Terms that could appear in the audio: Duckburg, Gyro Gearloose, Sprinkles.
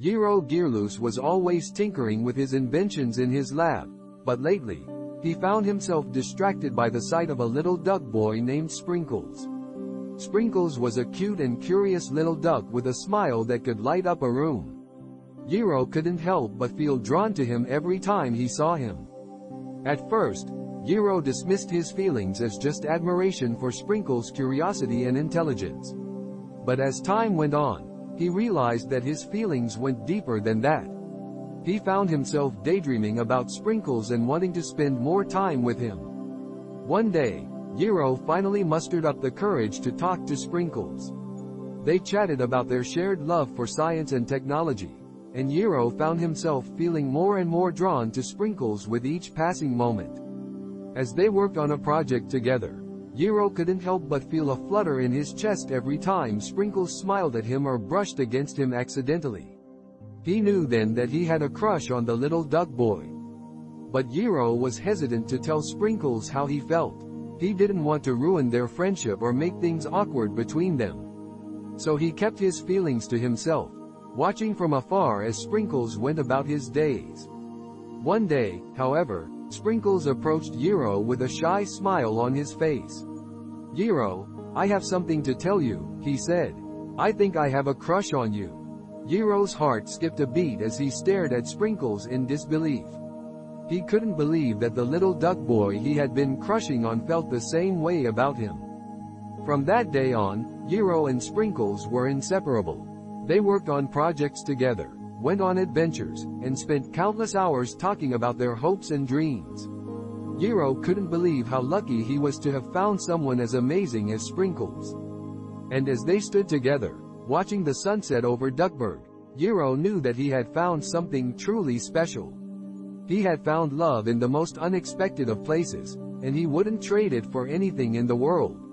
Gyro Gearloose was always tinkering with his inventions in his lab, but lately, he found himself distracted by the sight of a little duck boy named Sprinkles. Sprinkles was a cute and curious little duck with a smile that could light up a room. Gyro couldn't help but feel drawn to him every time he saw him. At first, Gyro dismissed his feelings as just admiration for Sprinkles' curiosity and intelligence. But as time went on, he realized that his feelings went deeper than that. He found himself daydreaming about Sprinkles and wanting to spend more time with him. One day, Gyro finally mustered up the courage to talk to Sprinkles. They chatted about their shared love for science and technology, and Gyro found himself feeling more and more drawn to Sprinkles with each passing moment. As they worked on a project together, Gyro couldn't help but feel a flutter in his chest every time Sprinkles smiled at him or brushed against him accidentally. He knew then that he had a crush on the little duck boy. But Gyro was hesitant to tell Sprinkles how he felt. He didn't want to ruin their friendship or make things awkward between them. So he kept his feelings to himself, watching from afar as Sprinkles went about his days. One day, however, Sprinkles approached Gyro with a shy smile on his face. "Gyro, I have something to tell you," he said. "I think I have a crush on you." Gyro's heart skipped a beat as he stared at Sprinkles in disbelief. He couldn't believe that the little duck boy he had been crushing on felt the same way about him. From that day on, Gyro and Sprinkles were inseparable. They worked on projects together, went on adventures, and spent countless hours talking about their hopes and dreams. Gyro couldn't believe how lucky he was to have found someone as amazing as Sprinkles. And as they stood together, watching the sunset over Duckburg, Gyro knew that he had found something truly special. He had found love in the most unexpected of places, and he wouldn't trade it for anything in the world.